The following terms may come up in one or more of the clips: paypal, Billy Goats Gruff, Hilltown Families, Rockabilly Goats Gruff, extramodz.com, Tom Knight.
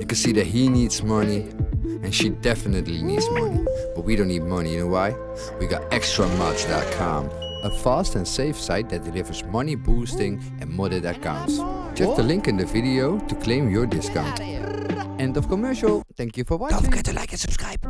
You can see that he needs money, and she definitely needs money. But we don't need money, you know why? We got extramodz.com, a fast and safe site that delivers money boosting and modded accounts. Check the link in the video to claim your discount. End of commercial. Thank you for watching. Don't forget to like and subscribe.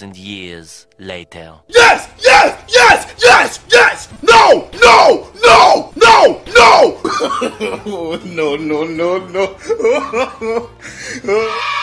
2,000 years later. Yes! Yes! Yes! Yes! Yes! No! No! No! No! No! No! No! No! No!